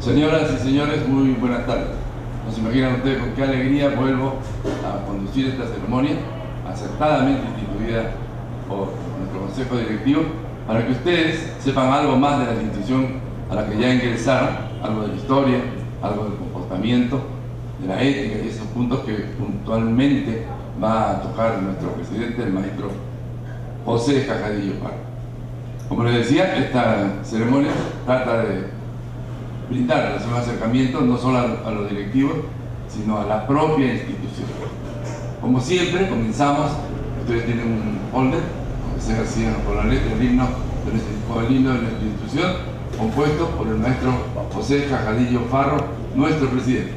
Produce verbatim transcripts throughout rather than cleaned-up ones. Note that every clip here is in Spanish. Señoras y señores, muy buenas tardes. No se imaginan ustedes con qué alegría vuelvo a conducir esta ceremonia acertadamente instituida por nuestro Consejo Directivo, para que ustedes sepan algo más de la institución a la que ya ingresaron, algo de la historia, algo del comportamiento, de la ética y esos puntos que puntualmente va a tocar nuestro presidente, el maestro José Escajadillo Farro. Como les decía, esta ceremonia trata de brindar un acercamiento no solo a los directivos, sino a la propia institución. Como siempre, comenzamos, ustedes tienen un folder, que se hacía por la letra, el himno de nuestra, el himno de nuestra institución, compuesto por el maestro José Escajadillo Farro, nuestro presidente.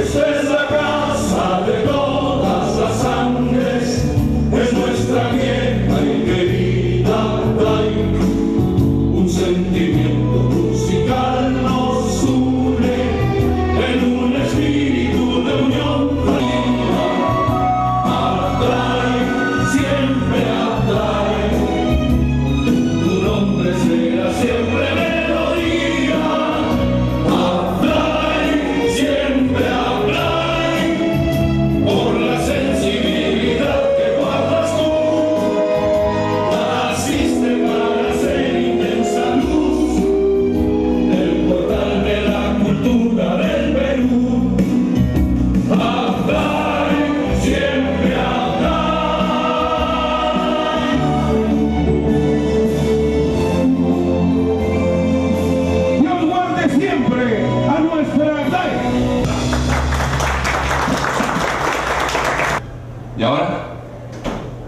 Esta es la casa de todas las sangres, es nuestra vieja y querida APDAYC. Un sentimiento musical nos une en un espíritu de unión fraternal. APDAYC, siempre APDAYC, tu nombre será siempre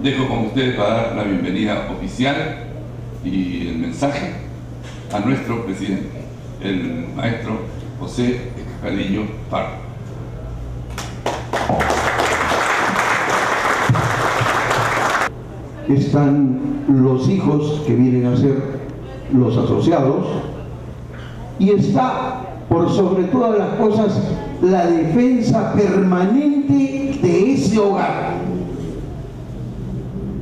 dejo con ustedes para dar la bienvenida oficial y el mensaje a nuestro presidente, el maestro José Escajadillo Farro. Están los hijos que vienen a ser los asociados y está por sobre todas las cosas la defensa permanente de ese hogar.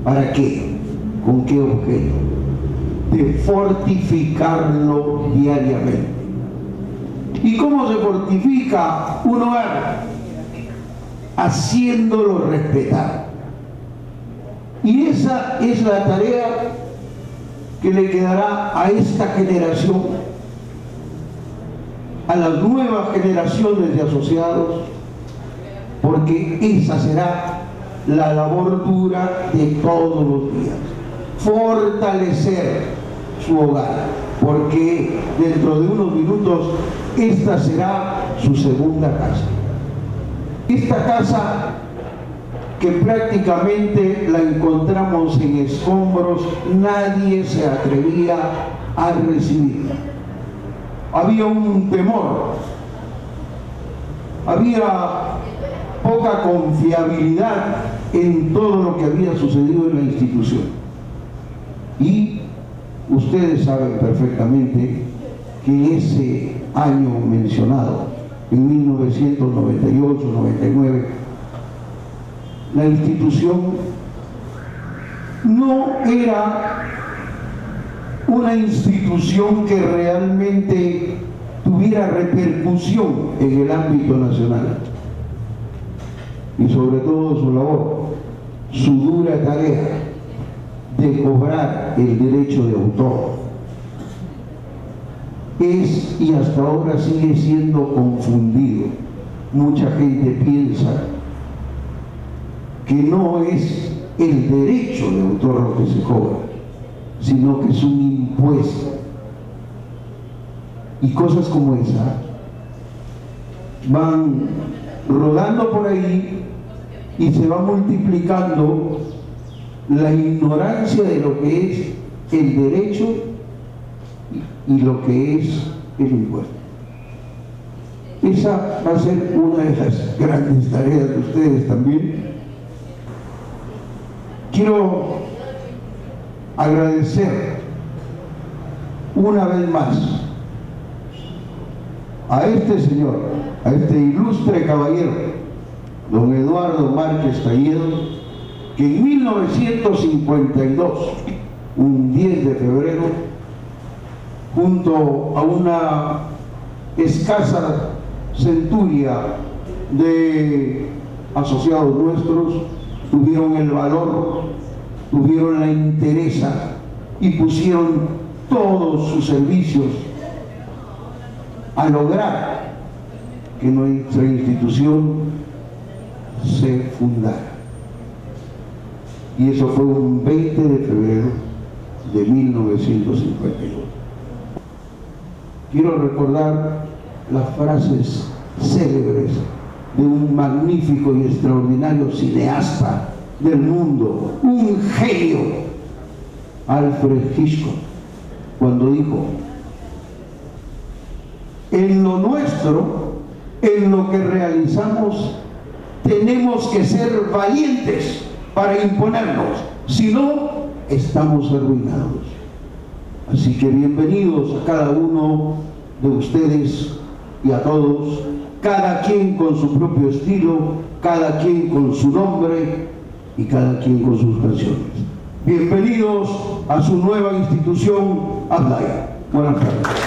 ¿Para qué? ¿Con qué objeto? De fortificarlo diariamente. ¿Y cómo se fortifica un hogar? Haciéndolo respetar. Y esa es la tarea que le quedará a esta generación, a las nuevas generaciones de asociados, porque esa será la labor dura de todos los días, fortalecer su hogar, porque dentro de unos minutos esta será su segunda casa. Esta casa que prácticamente la encontramos en escombros, nadie se atrevía a recibirla. Había un temor, había poca confiabilidad en todo lo que había sucedido en la institución. Y ustedes saben perfectamente que ese año mencionado, en mil novecientos noventa y ocho noventa y nueve, la institución no era una institución que realmente tuviera repercusión en el ámbito nacional. Y sobre todo su labor, su dura tarea de cobrar el derecho de autor, es y hasta ahora sigue siendo confundido. Mucha gente piensa que no es el derecho de autor lo que se cobra, sino que es un impuesto. Y cosas como esa van rodando por ahí y se va multiplicando la ignorancia de lo que es el derecho y lo que es el impuesto. Esa va a ser una de las grandes tareas de ustedes también. Quiero agradecer una vez más a este señor, a este ilustre caballero, don Eduardo Márquez Talledo, que en mil novecientos cincuenta y dos, un diez de febrero, junto a una escasa centuria de asociados nuestros, tuvieron el valor, tuvieron la entereza y pusieron todos sus servicios a lograr que nuestra institución se fundara. Y eso fue un veinte de febrero de mil novecientos cincuenta y uno. Quiero recordar las frases célebres de un magnífico y extraordinario cineasta del mundo, un genio, Alfred Hitchcock, cuando dijo: en lo nuestro, en lo que realizamos, tenemos que ser valientes para imponernos, si no, estamos arruinados. Así que bienvenidos a cada uno de ustedes y a todos, cada quien con su propio estilo, cada quien con su nombre y cada quien con sus canciones. Bienvenidos a su nueva institución, APDAYC. Buenas tardes.